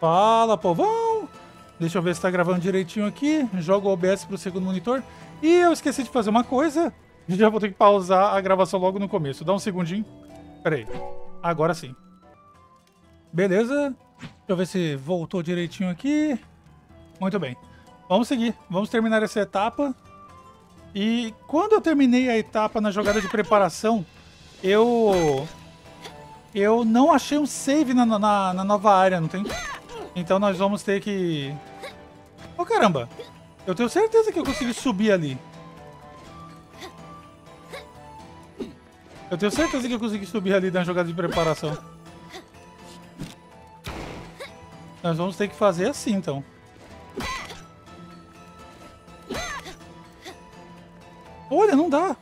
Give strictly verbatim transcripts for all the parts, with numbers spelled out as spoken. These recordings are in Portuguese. Fala, povão! Deixa eu ver se tá gravando direitinho aqui. Jogo o O B S pro segundo monitor. E eu esqueci de fazer uma coisa. Já vou ter que pausar a gravação logo no começo. Dá um segundinho. Pera aí. Agora sim. Beleza. Deixa eu ver se voltou direitinho aqui. Muito bem. Vamos seguir. Vamos terminar essa etapa. E quando eu terminei a etapa na jogada de preparação, eu... Eu não achei um save na, na, na nova área, não tem? Então nós vamos ter que... Oh, caramba! Eu tenho certeza que eu consegui subir ali. Eu tenho certeza que eu consegui subir ali na jogada de preparação. Nós vamos ter que fazer assim, então. Olha, não dá!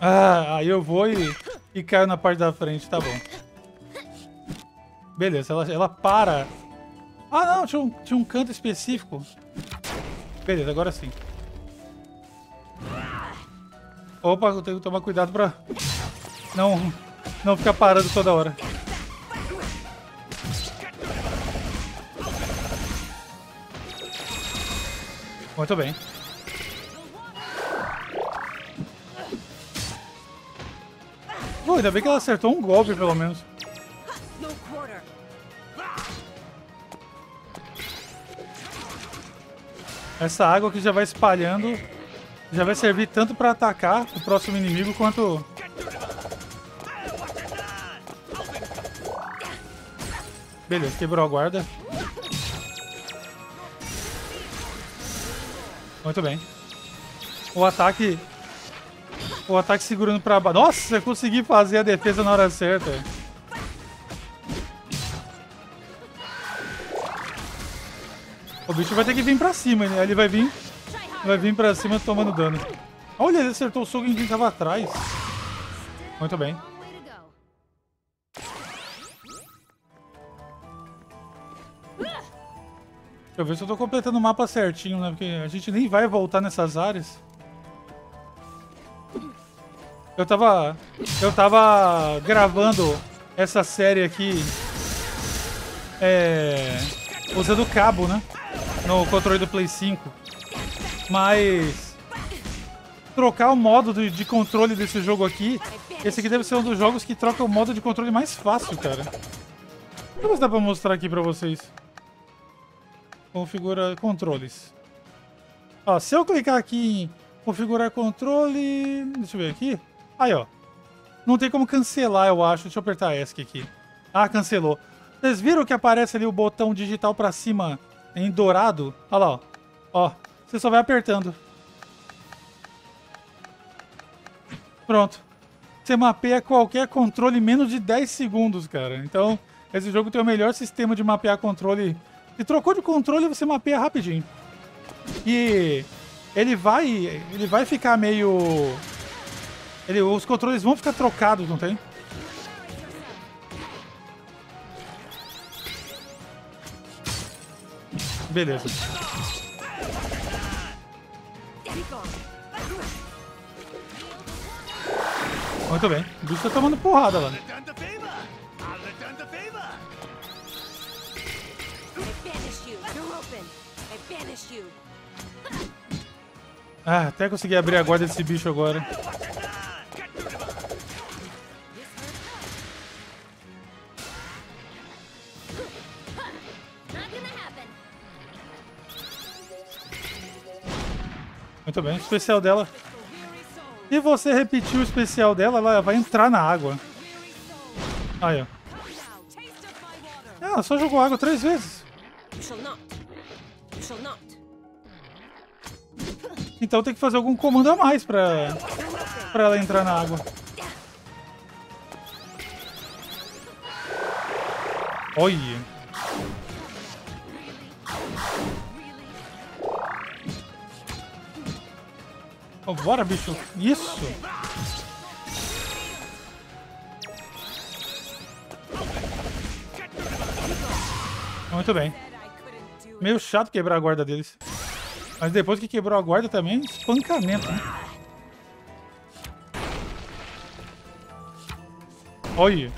Ah, aí eu vou e, e caio na parte da frente, tá bom. Beleza, ela, ela para. Ah, não, tinha um, tinha um canto específico. Beleza, agora sim. Opa, eu tenho que tomar cuidado pra não, não ficar parando toda hora. Muito bem. Pô, ainda bem que ela acertou um golpe, pelo menos. Essa água que já vai espalhando, já vai servir tanto para atacar o próximo inimigo, quanto... Beleza, quebrou a guarda. Muito bem. O ataque... O ataque segurando pra baixo. Nossa, eu consegui fazer a defesa na hora certa. O bicho vai ter que vir pra cima, né? Ele vai vir, vai vir pra cima tomando dano. Olha, ele acertou o soco em quem tava atrás. Muito bem. Deixa eu ver se eu tô completando o mapa certinho, né? Porque a gente nem vai voltar nessas áreas. Eu tava, eu tava gravando essa série aqui, é, usando o cabo, né, no controle do Play cinco, mas trocar o modo de, de controle desse jogo aqui, esse aqui deve ser um dos jogos que troca o modo de controle mais fácil, cara. Como dá pra mostrar aqui pra vocês? Configura controles. Ó, se eu clicar aqui em configurar controle, deixa eu ver aqui. Aí, ó. Não tem como cancelar, eu acho. Deixa eu apertar ESC aqui. Ah, cancelou. Vocês viram que aparece ali o botão digital pra cima em dourado? Olha lá, ó. Ó, você só vai apertando. Pronto. Você mapeia qualquer controle em menos de dez segundos, cara. Então, esse jogo tem o melhor sistema de mapear controle. Se trocou de controle, você mapeia rapidinho. E ele vai, ele vai ficar meio... Ele, os controles vão ficar trocados, não tem? Beleza. Muito bem. O bicho tá tomando porrada lá. Ah, até consegui abrir a guarda desse bicho agora. Muito bem, o especial dela. Se você repetir o especial dela, ela vai entrar na água. Aí, ó. Ela só jogou água três vezes. Então tem que fazer algum comando a mais pra, pra ela entrar na água. Olha. Oh, bora, bicho. Isso. Muito bem. Meio chato quebrar a guarda deles. Mas depois que quebrou a guarda também, espancamento, né? Olha.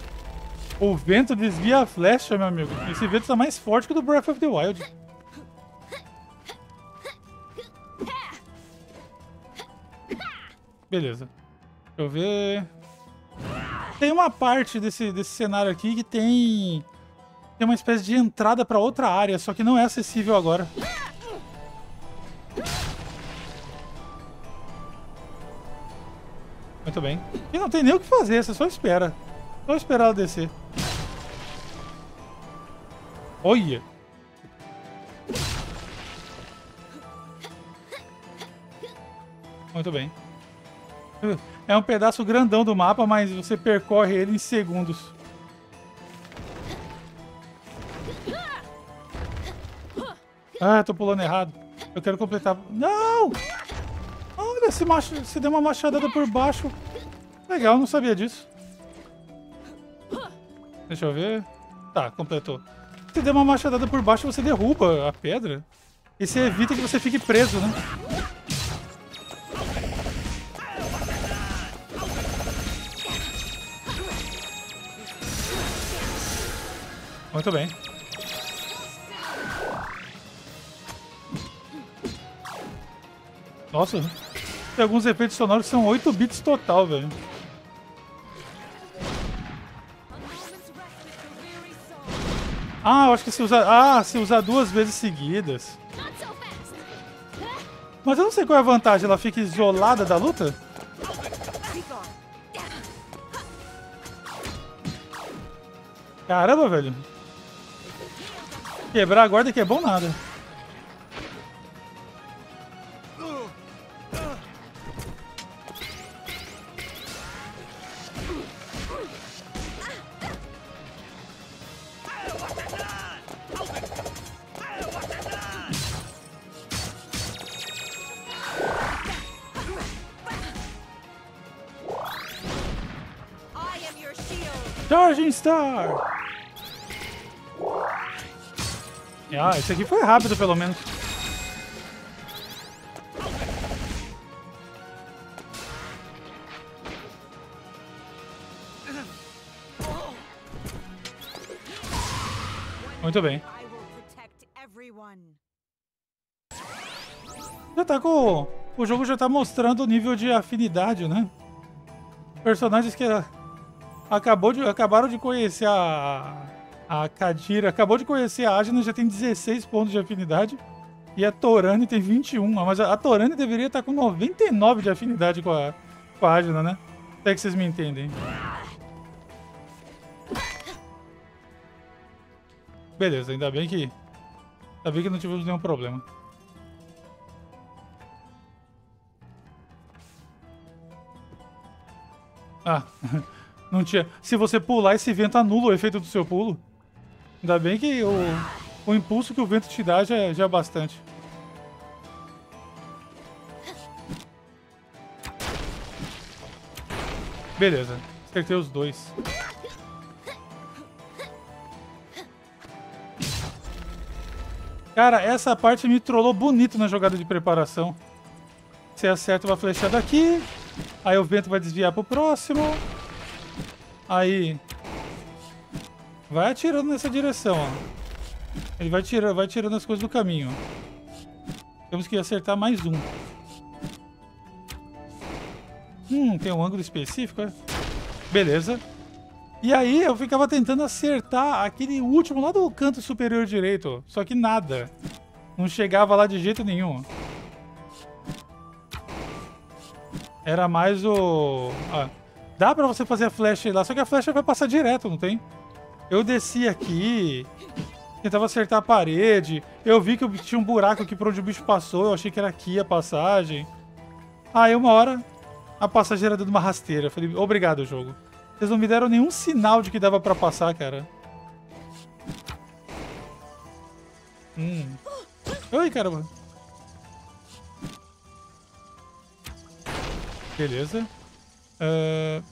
O vento desvia a flecha, meu amigo. Esse vento tá mais forte que o do Breath of the Wild. Beleza. Deixa eu ver... Tem uma parte desse, desse cenário aqui que tem... Tem uma espécie de entrada pra outra área, só que não é acessível agora. Muito bem. E não tem nem o que fazer, você só espera. Só esperar ela descer. Olha! Muito bem. É um pedaço grandão do mapa, mas você percorre ele em segundos. Ah, tô pulando errado. Eu quero completar... Não! Olha, se, mach... se deu uma machadada por baixo. Legal, não sabia disso. Deixa eu ver... Tá, completou. Se der uma machadada por baixo, você derruba a pedra. E você evita que você fique preso, né? Muito bem. Nossa, tem alguns efeitos sonoros que são oito bits total, velho. Ah, eu acho que se usar... Ah, se usar duas vezes seguidas. Mas eu não sei qual é a vantagem. Ela fica isolada da luta? Caramba, velho. Quebrar a guarda que é bom nada. Charging Star! Ah, esse aqui foi rápido, pelo menos. Muito bem. Já tá com... O jogo já tá mostrando o nível de afinidade, né? Personagens que... Acabou de, acabaram de conhecer a, a Kadira, acabou de conhecer a Ajna, já tem dezesseis pontos de afinidade. E a Thorani tem vinte e um, mas a, a Thorani deveria estar com noventa e nove de afinidade com a, com a Ajna, né? Até que vocês me entendem. Beleza, ainda bem que, ainda bem que não tivemos nenhum problema. Ah... Não tinha. Se você pular, esse vento anula o efeito do seu pulo. Ainda bem que o, o impulso que o vento te dá já, já é bastante. Beleza. Acertei os dois. Cara, essa parte me trollou bonito na jogada de preparação. Você acerta uma flechada aqui. Aí o vento vai desviar pro próximo. Aí, vai atirando nessa direção, ó. Ele vai tirando, vai tirando as coisas do caminho. Temos que acertar mais um. Hum, tem um ângulo específico, é? Beleza. E aí eu ficava tentando acertar aquele último lá do canto superior direito, só que nada. Não chegava lá de jeito nenhum. Era mais o... Ah. Dá pra você fazer a flecha lá, só que a flecha vai passar direto, não tem? Eu desci aqui, tentava acertar a parede, eu vi que tinha um buraco aqui pra onde o bicho passou, eu achei que era aqui a passagem. Aí uma hora, a passagem era dando uma rasteira. Eu falei, obrigado, jogo. Vocês não me deram nenhum sinal de que dava pra passar, cara. Hum. Oi, caramba. Beleza. Uh...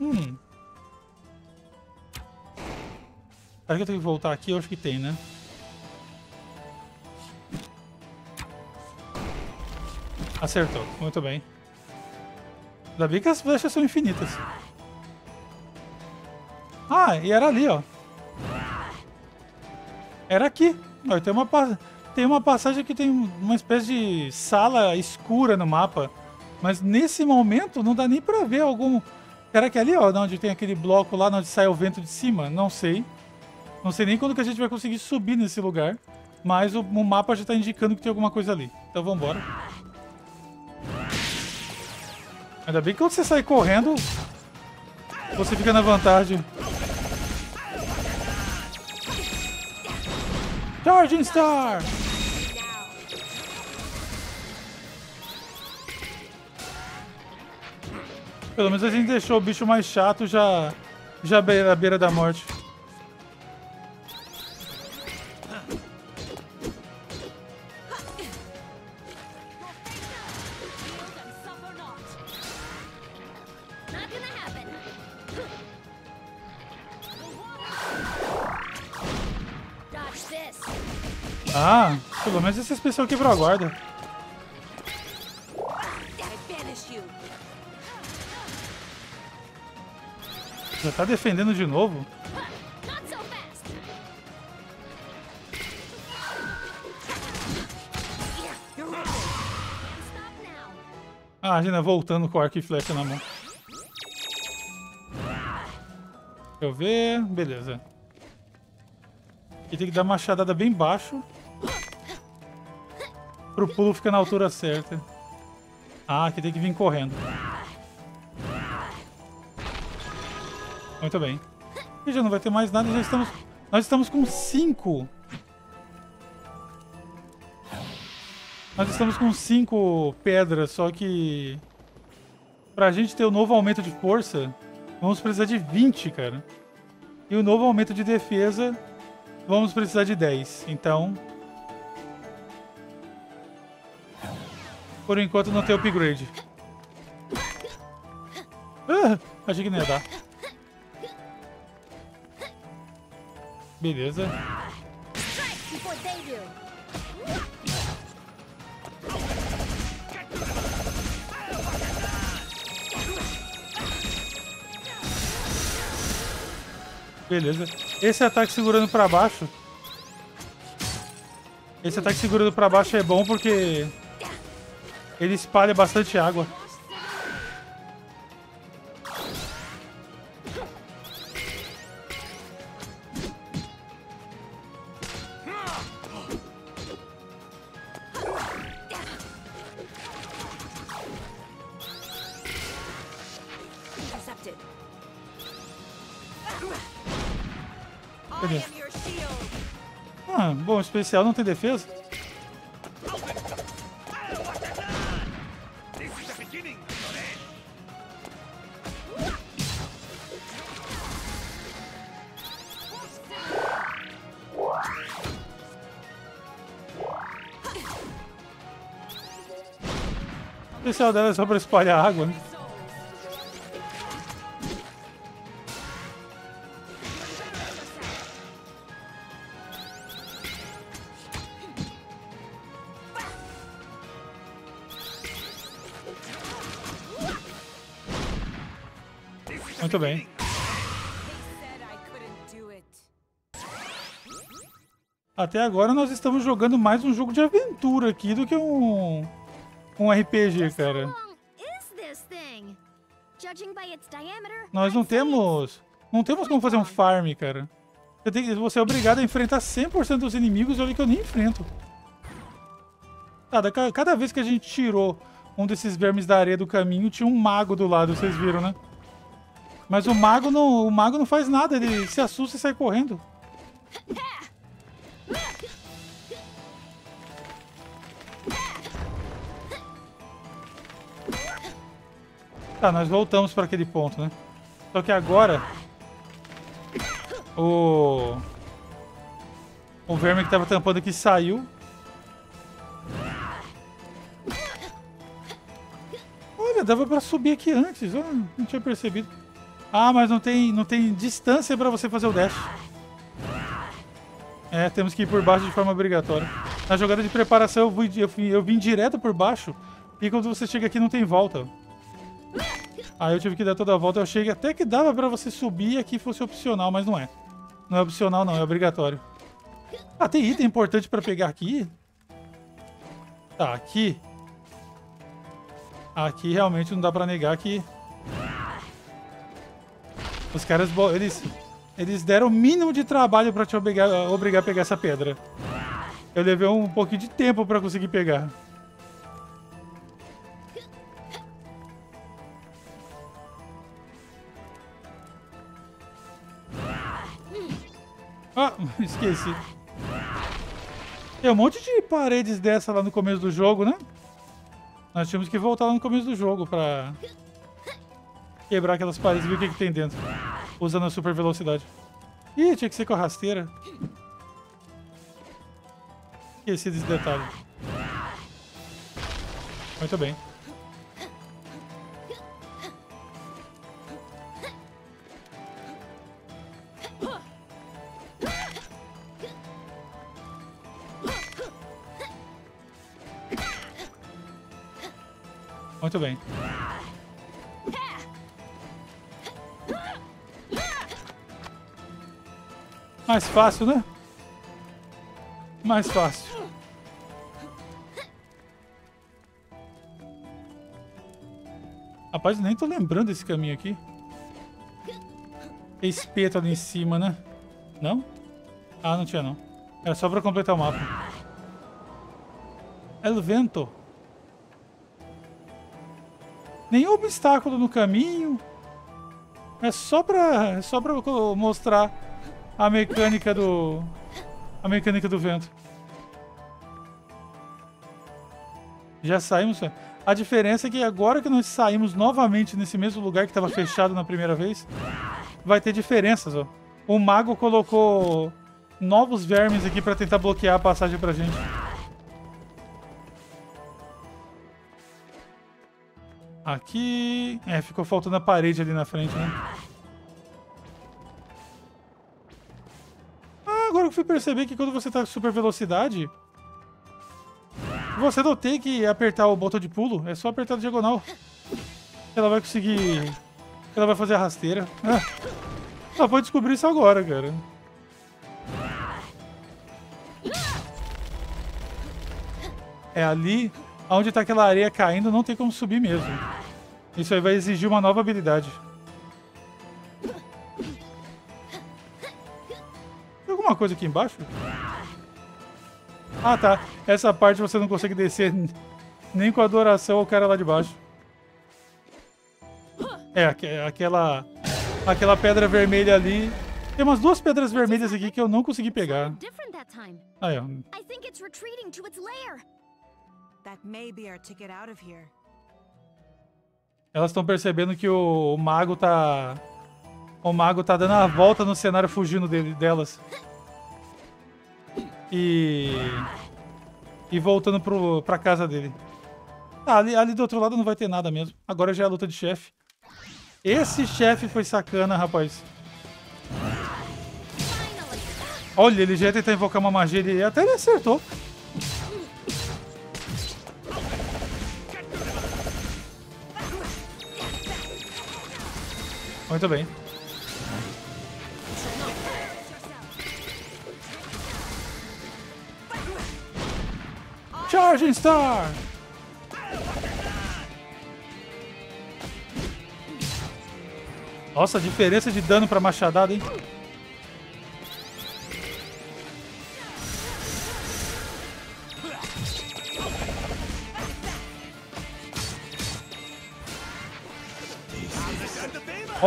Hum. Será que eu tenho que voltar aqui? Eu acho que tem, né? Acertou. Muito bem. Ainda bem que as flechas são infinitas. Ah, e era ali, ó. Era aqui. Tem uma, tem uma passagem que tem uma espécie de sala escura no mapa. Mas nesse momento não dá nem pra ver algum... Era que ali, ó, onde tem aquele bloco lá, onde sai o vento de cima? Não sei. Não sei nem quando que a gente vai conseguir subir nesse lugar. Mas o, o mapa já tá indicando que tem alguma coisa ali. Então vambora. Ainda bem que quando você sai correndo, você fica na vantagem. Charging Star! Pelo menos a gente deixou o bicho mais chato já, já à beira da morte. Ah, pelo menos esse especial quebrou a guarda. Já tá defendendo de novo? Ah, a Ajna voltando com arco e flecha na mão. Deixa eu ver... Beleza. Aqui tem que dar uma machadada bem baixo. Pro pulo ficar na altura certa. Ah, aqui tem que vir correndo. Muito bem. E já não vai ter mais nada, já estamos... Nós estamos com cinco. Nós estamos com cinco pedras, só que... Pra gente ter o novo aumento de força, vamos precisar de vinte, cara. E o novo aumento de defesa, vamos precisar de dez. Então... Por enquanto não tem upgrade. Ah, achei que não ia dar. Beleza. Beleza. Esse ataque segurando pra baixo... Esse ataque segurando pra baixo é bom porque... Ele espalha bastante água. Cadê? Ah, bom, o especial não tem defesa. O especial dela é só pra espalhar água, né? Muito bem. Até agora nós estamos jogando mais um jogo de aventura aqui do que um... Um R P G, cara. Nós não temos... Não temos como fazer um farm, cara. Você, tem que, você é obrigado a enfrentar cem por cento dos inimigos, olha que eu nem enfrento. Cada, cada vez que a gente tirou um desses vermes da areia do caminho, tinha um mago do lado, vocês viram, né? Mas o mago não, o mago não faz nada, ele se assusta e sai correndo. Tá, nós voltamos para aquele ponto, né? Só que agora... O... O verme que estava tampando aqui saiu. Olha, dava para subir aqui antes. Eu não tinha percebido. Ah, mas não tem, não tem distância para você fazer o dash. É, temos que ir por baixo de forma obrigatória. Na jogada de preparação eu, fui, eu, fui, eu vim direto por baixo. E quando você chega aqui não tem volta. Aí eu tive que dar toda a volta. Eu achei até que dava pra você subir aqui fosse opcional, mas não é. Não é opcional não, é obrigatório. Ah, tem item importante pra pegar aqui? Tá, aqui. Aqui realmente não dá pra negar que... Os caras, eles, eles deram o mínimo de trabalho pra te obrigar, obrigar a pegar essa pedra. Eu levei um pouquinho de tempo pra conseguir pegar. Ah, esqueci. Tem um monte de paredes dessa lá no começo do jogo, né? Nós tínhamos que voltar lá no começo do jogo pra quebrar aquelas paredes e ver o que, que tem dentro. Usando a super velocidade. Ih, tinha que ser com a rasteira. Esqueci desse detalhe. Muito bem. Muito bem. Mais fácil, né? Mais fácil. Rapaz, nem tô lembrando desse caminho aqui. Tem espeto ali em cima, né? Não? Ah, não tinha não. Era só pra completar o mapa. El vento. Nenhum obstáculo no caminho. É só pra, é só pra mostrar a mecânica do... A mecânica do vento. Já saímos. A diferença é que agora que nós saímos novamente nesse mesmo lugar que estava fechado na primeira vez, vai ter diferenças, ó. O mago colocou novos vermes aqui pra tentar bloquear a passagem pra gente. Aqui... É, ficou faltando a parede ali na frente, né? Ah, agora eu fui perceber que quando você tá com super velocidade, você não tem que apertar o botão de pulo, é só apertar a diagonal. Ela vai conseguir... Ela vai fazer a rasteira. Ah, só pode descobrir isso agora, cara. É ali... Onde tá aquela areia caindo, não tem como subir mesmo. Isso aí vai exigir uma nova habilidade. Tem alguma coisa aqui embaixo? Ah, tá. Essa parte você não consegue descer nem com adoração ao cara lá de baixo. É, aquela... Aquela pedra vermelha ali. Tem umas duas pedras vermelhas aqui que eu não consegui pegar. Aí, ó. Elas estão percebendo que o, o mago tá... O mago tá dando a volta no cenário fugindo dele, delas. E... E voltando pro, pra casa dele. Ah, ali, ali do outro lado não vai ter nada mesmo. Agora já é a luta de chefe. Esse chefe foi sacana, rapaz. Olha, ele já ia tentar invocar uma magia, ele até ele acertou. Muito bem. Charging Star! Nossa, a diferença de dano pra machadada, hein?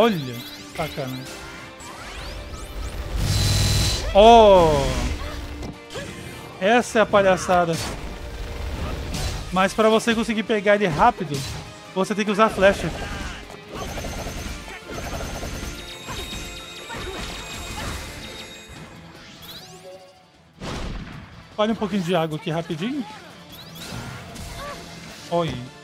Olha, bacana. Oh! Essa é a palhaçada. Mas para você conseguir pegar ele rápido, você tem que usar a flecha. Olha um pouquinho de água aqui rapidinho. Olha.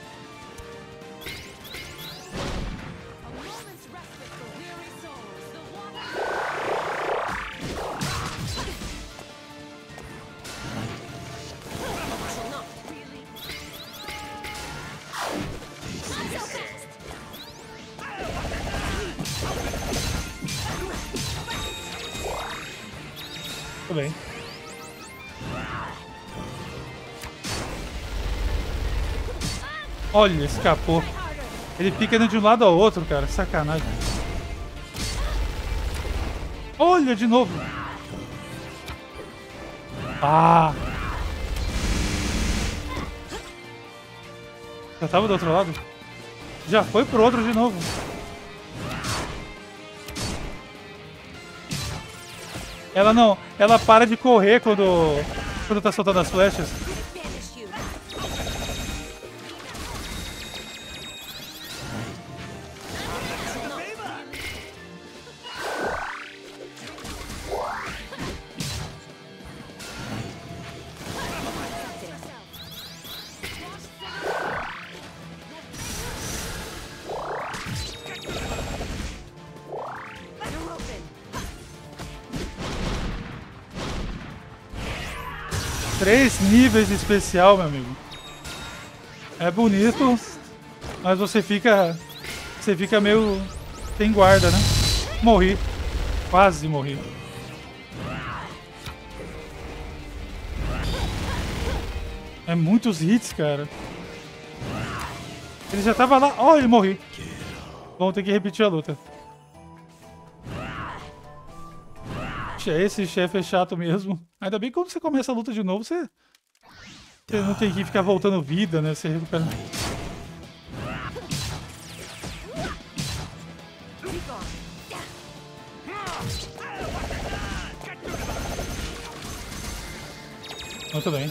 Muito bem. Olha, escapou. Ele pica de um lado ao outro, cara. Sacanagem. Olha, de novo. Ah! Já tava do outro lado? Já foi pro outro de novo. Ela não... Ela para de correr quando... Quando tá soltando as flechas. Três níveis de especial, meu amigo. É bonito, mas você fica... Você fica meio... Sem guarda, né? Morri. Quase morri. É muitos hits, cara. Ele já tava lá... Oh, ele morri. Bom, tem que repetir a luta. Esse chefe é chato mesmo. Ainda bem que quando você começa a luta de novo, você, você não tem que ficar voltando vida, né? Você recupera. Muito bem.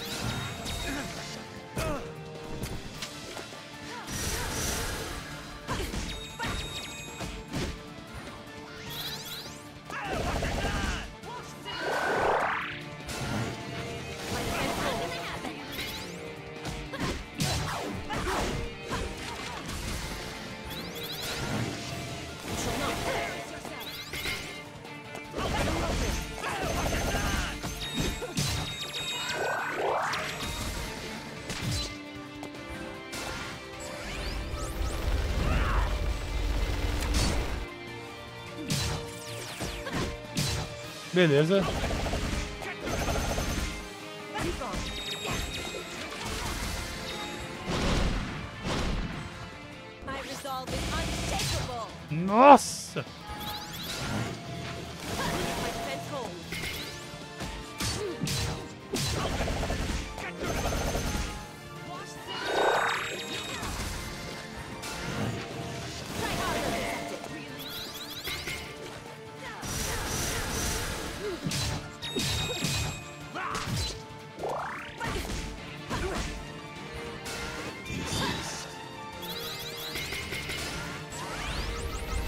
Beleza. Nossa!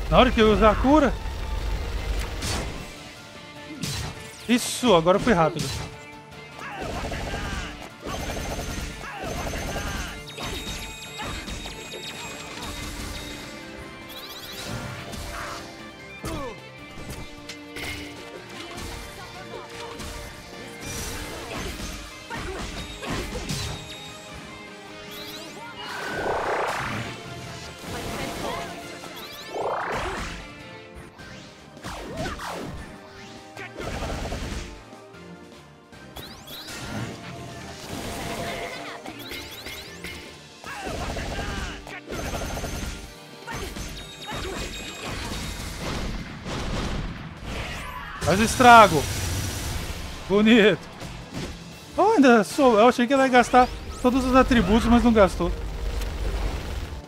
Na hora que eu usar a cura. Isso, agora foi rápido. Faz estrago. Bonito. Oh, ainda sou. Eu achei que ela ia gastar todos os atributos, mas não gastou.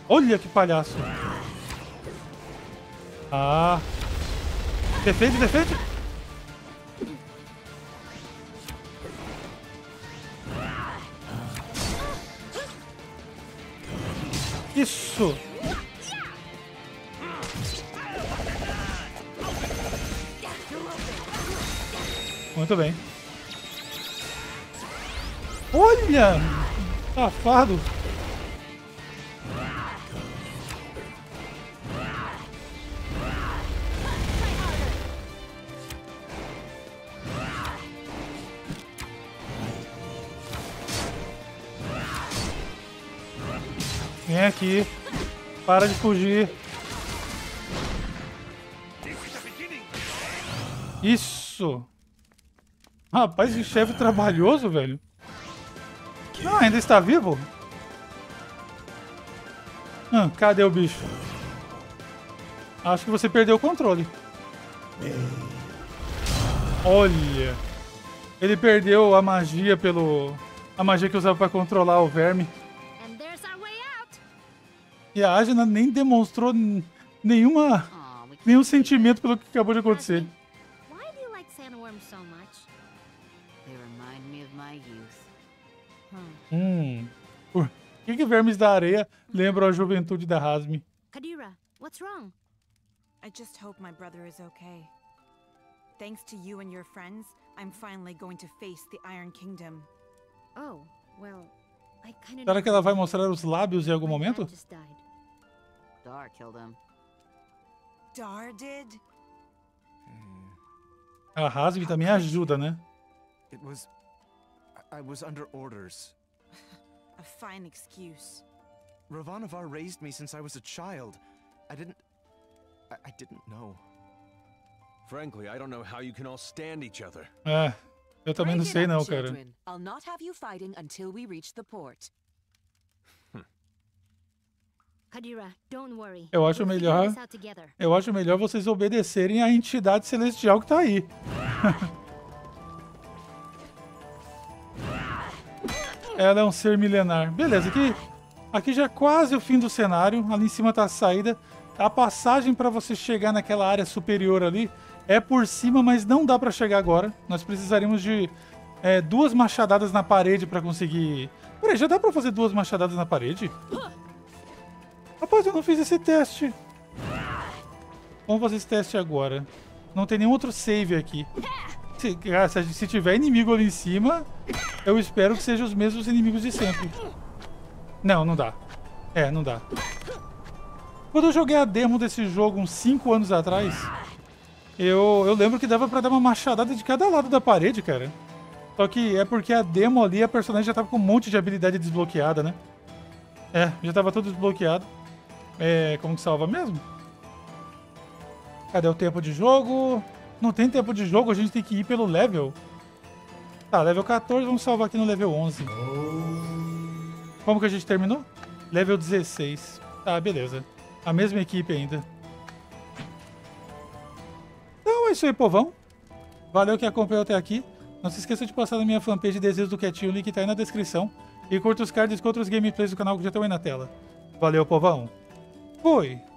Olha que palhaço. Ah. Defende, defende. Isso. Muito bem. Olha! Safado! Vem aqui. Para de fugir. Isso! Rapaz, que chefe trabalhoso, velho. Não, ainda está vivo? Ah, cadê o bicho? Acho que você perdeu o controle. Olha. Ele perdeu a magia pelo... A magia que usava para controlar o verme. E a Ajna nem demonstrou nenhuma... Nenhum sentimento pelo que acabou de acontecer. Hum. Por que, que vermes da areia lembram a juventude da Hasmi? Kadira, what's wrong? I just hope my brother is okay. Thanks to you and your friends, I'm finally going to face the Iron Kingdom. Oh, well, I kind of... Será que ela vai mostrar os lábios em algum momento? Dar killed him. Dar did? A Hasmi também ajuda, né? It was I was under orders. A fine excuse. Ravanavar raised me since I was a child. I didn't I, I didn't know. Frankly, I don't know how you can all stand each other. É, eu também não sei não, cara. I'll not have you fighting until we reach the port. Kadira, don't worry. Eu acho melhor Eu acho melhor vocês obedecerem à entidade celestial que tá aí. Ela é um ser milenar. Beleza, aqui, aqui já é quase o fim do cenário. Ali em cima tá a saída. A passagem para você chegar naquela área superior ali é por cima, mas não dá para chegar agora. Nós precisaríamos de é, duas machadadas na parede para conseguir... Peraí, já dá para fazer duas machadadas na parede? Rapaz, eu não fiz esse teste. Vamos fazer esse teste agora. Não tem nenhum outro save aqui. Se, se tiver inimigo ali em cima, eu espero que sejam os mesmos inimigos de sempre. Não, não dá. É, não dá. Quando eu joguei a demo desse jogo uns cinco anos atrás, eu, eu lembro que dava pra dar uma machadada de cada lado da parede, cara. Só que é porque a demo ali, a personagem já tava com um monte de habilidade desbloqueada, né? É, já tava tudo desbloqueado. É, como que salva mesmo? Cadê o tempo de jogo? Não tem tempo de jogo, a gente tem que ir pelo level. Tá, level quatorze, vamos salvar aqui no level onze. Como que a gente terminou? Level dezesseis. Tá, beleza. A mesma equipe ainda. Então é isso aí, povão. Valeu que acompanhou até aqui. Não se esqueça de passar na minha fanpage Desenhos do Quetinho, o link tá aí na descrição. E curta os cards e outros gameplays do canal que já estão aí na tela. Valeu, povão. Fui.